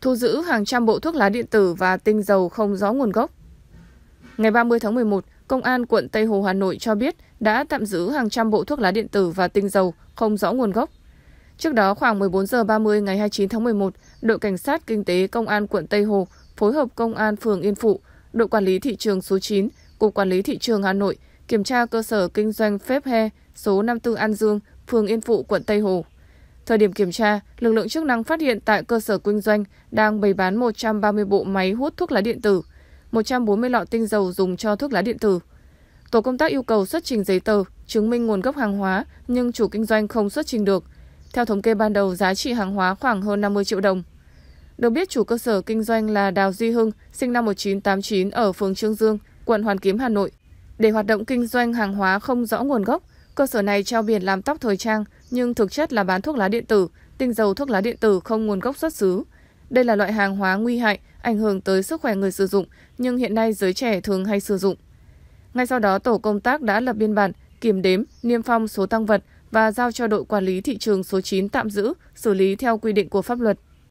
thu giữ hàng trăm bộ thuốc lá điện tử và tinh dầu không rõ nguồn gốc. Ngày 30 tháng 11, Công an quận Tây Hồ, Hà Nội cho biết đã tạm giữ hàng trăm bộ thuốc lá điện tử và tinh dầu không rõ nguồn gốc. Trước đó, khoảng 14 giờ 30 ngày 29 tháng 11, đội Cảnh sát Kinh tế Công an quận Tây Hồ phối hợp Công an phường Yên Phụ, đội Quản lý Thị trường số 9, Cục Quản lý Thị trường Hà Nội kiểm tra cơ sở kinh doanh Vape Hair số 54 An Dương, phường Yên Phụ, quận Tây Hồ. Thời điểm kiểm tra, lực lượng chức năng phát hiện tại cơ sở kinh doanh đang bày bán 130 bộ máy hút thuốc lá điện tử, 140 lọ tinh dầu dùng cho thuốc lá điện tử. Tổ công tác yêu cầu xuất trình giấy tờ, chứng minh nguồn gốc hàng hóa, nhưng chủ kinh doanh không xuất trình được. Theo thống kê ban đầu, giá trị hàng hóa khoảng hơn 50 triệu đồng. Được biết, chủ cơ sở kinh doanh là Đào Duy Hưng, sinh năm 1989 ở phường Chương Dương, quận Hoàn Kiếm, Hà Nội. Để hoạt động kinh doanh hàng hóa không rõ nguồn gốc, cơ sở này treo biển làm tóc thời trang, nhưng thực chất là bán thuốc lá điện tử, tinh dầu thuốc lá điện tử không nguồn gốc xuất xứ. Đây là loại hàng hóa nguy hại, ảnh hưởng tới sức khỏe người sử dụng, nhưng hiện nay giới trẻ thường hay sử dụng. Ngay sau đó, tổ công tác đã lập biên bản, kiểm đếm, niêm phong số tang vật và giao cho đội Quản lý Thị trường số 9 tạm giữ, xử lý theo quy định của pháp luật.